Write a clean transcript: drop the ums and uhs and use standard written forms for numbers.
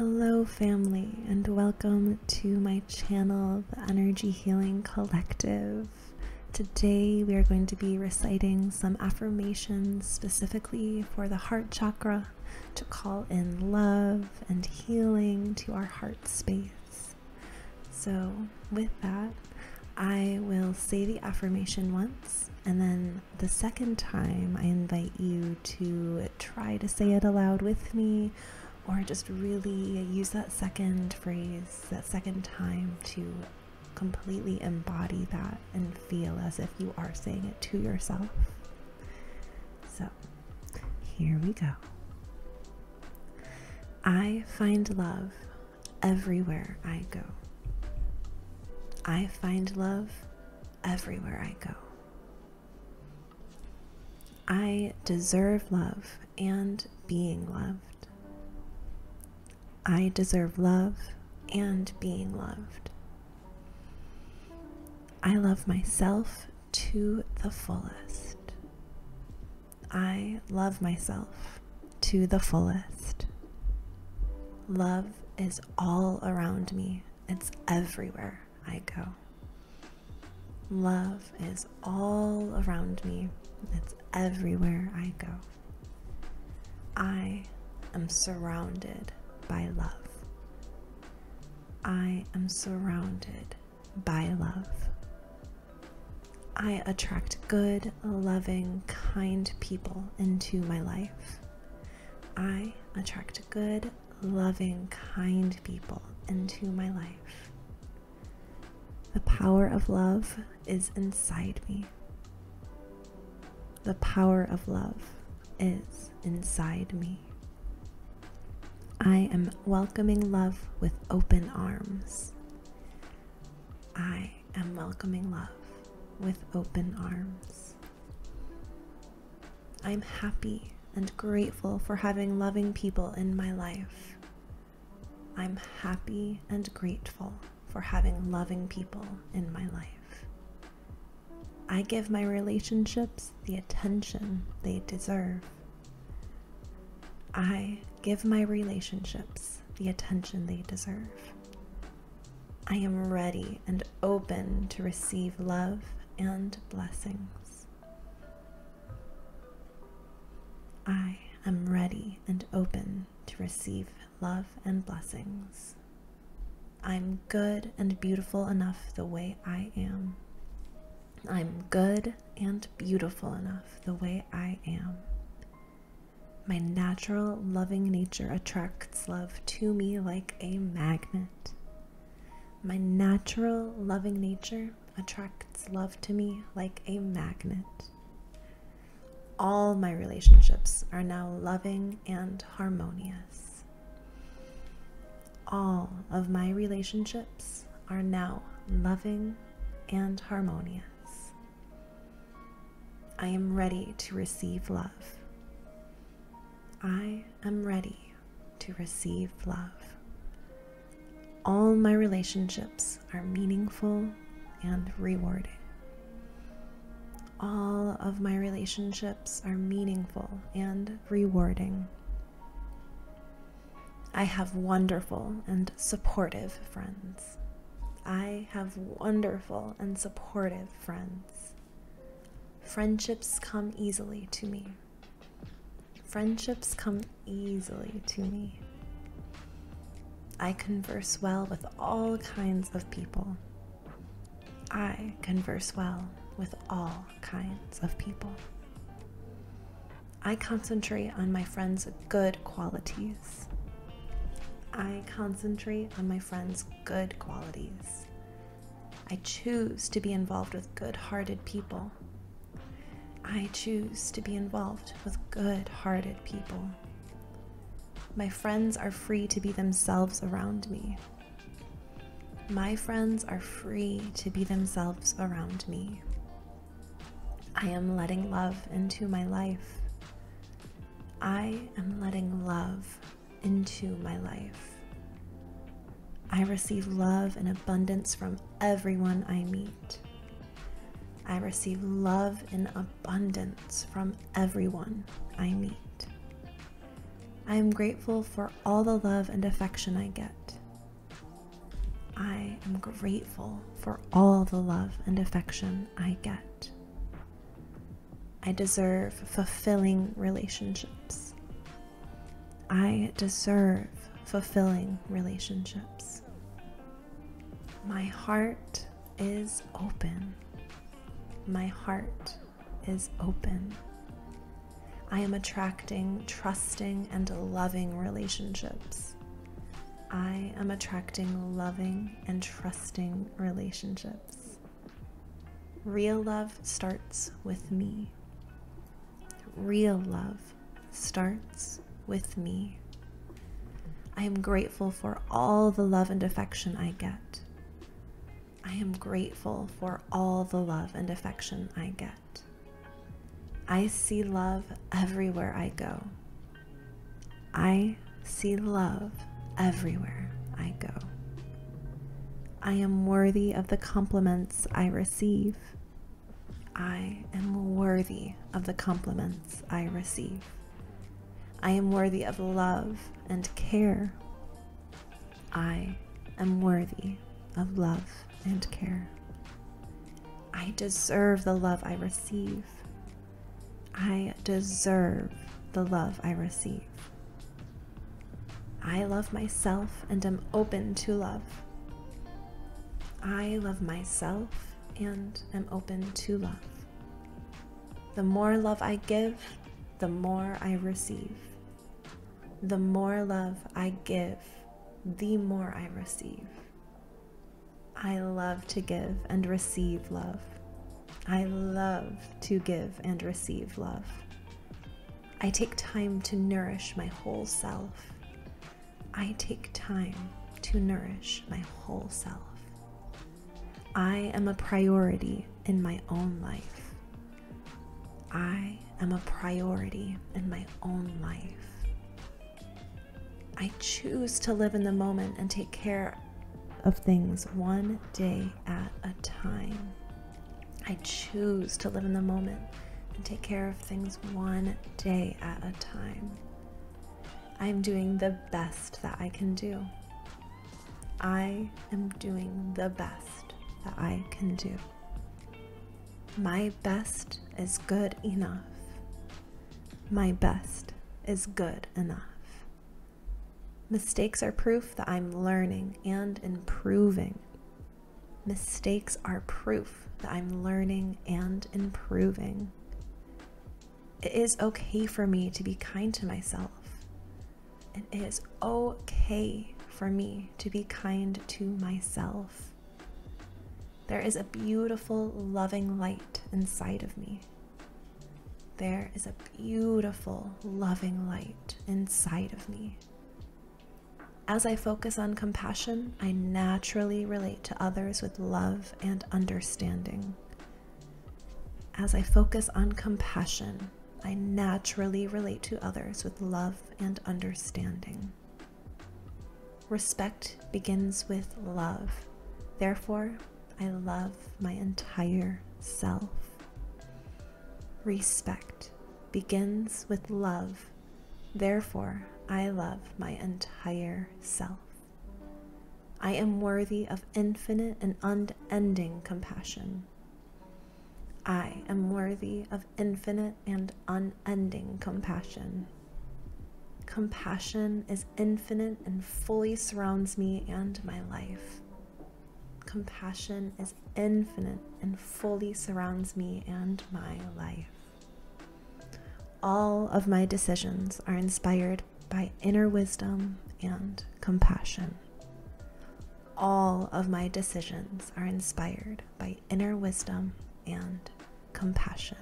Hello family, and welcome to my channel, The Energy Healing Collective. Today we are going to be reciting some affirmations specifically for the heart chakra to call in love and healing to our heart space. So with that, I will say the affirmation once, and then the second time I invite you to try to say it aloud with me, or just really use that second phrase, that second time, to completely embody that and feel as if you are saying it to yourself. So here we go. I find love everywhere I go. I find love everywhere I go. I deserve love and being loved. I deserve love and being loved. I love myself to the fullest. I love myself to the fullest. Love is all around me. It's everywhere I go. Love is all around me. It's everywhere I go. I am surrounded by love. I am surrounded by love. I attract good, loving, kind people into my life. I attract good, loving, kind people into my life. The power of love is inside me. The power of love is inside me. I am welcoming love with open arms. I am welcoming love with open arms. I'm happy and grateful for having loving people in my life. I'm happy and grateful for having loving people in my life. I give my relationships the attention they deserve. I give my relationships the attention they deserve. I am ready and open to receive love and blessings. I am ready and open to receive love and blessings. I'm good and beautiful enough the way I am. I'm good and beautiful enough the way I am. My natural, loving nature attracts love to me like a magnet. My natural, loving nature attracts love to me like a magnet. All my relationships are now loving and harmonious. All of my relationships are now loving and harmonious. I am ready to receive love. I am ready to receive love. All my relationships are meaningful and rewarding. All of my relationships are meaningful and rewarding. I have wonderful and supportive friends. I have wonderful and supportive friends. Friendships come easily to me. Friendships come easily to me. I converse well with all kinds of people. I converse well with all kinds of people. I concentrate on my friends' good qualities. I concentrate on my friends' good qualities. I choose to be involved with good-hearted people. I choose to be involved with good-hearted people. My friends are free to be themselves around me. My friends are free to be themselves around me. I am letting love into my life. I am letting love into my life. I receive love in abundance from everyone I meet. I receive love in abundance from everyone I meet. I am grateful for all the love and affection I get. I am grateful for all the love and affection I get. I deserve fulfilling relationships. I deserve fulfilling relationships. My heart is open. My heart is open. I am attracting trusting and loving relationships. I am attracting loving and trusting relationships. Real love starts with me. Real love starts with me. I am grateful for all the love and affection I get. I am grateful for all the love and affection I get. I see love everywhere I go. I see love everywhere I go. I am worthy of the compliments I receive. I am worthy of the compliments I receive. I am worthy of love and care. I am worthy of love and care. I deserve the love I receive. I deserve the love I receive. I love myself and am open to love. I love myself and am open to love. The more love I give, the more I receive. The more love I give, the more I receive. I love to give and receive love. I love to give and receive love. I take time to nourish my whole self. I take time to nourish my whole self. I am a priority in my own life. I am a priority in my own life. I choose to live in the moment and take care of things one day at a time. I choose to live in the moment and take care of things one day at a time. I'm doing the best that I can do. I am doing the best that I can do. My best is good enough. My best is good enough. Mistakes are proof that I'm learning and improving. Mistakes are proof that I'm learning and improving. It is okay for me to be kind to myself. It is okay for me to be kind to myself. There is a beautiful, loving light inside of me. There is a beautiful, loving light inside of me. As I focus on compassion, I naturally relate to others with love and understanding. As I focus on compassion, I naturally relate to others with love and understanding. Respect begins with love. Therefore, I love my entire self. Respect begins with love. Therefore, I love my entire self. I am worthy of infinite and unending compassion. I am worthy of infinite and unending compassion. Compassion is infinite and fully surrounds me and my life. Compassion is infinite and fully surrounds me and my life. All of my decisions are inspired by inner wisdom and compassion. All of my decisions are inspired by inner wisdom and compassion.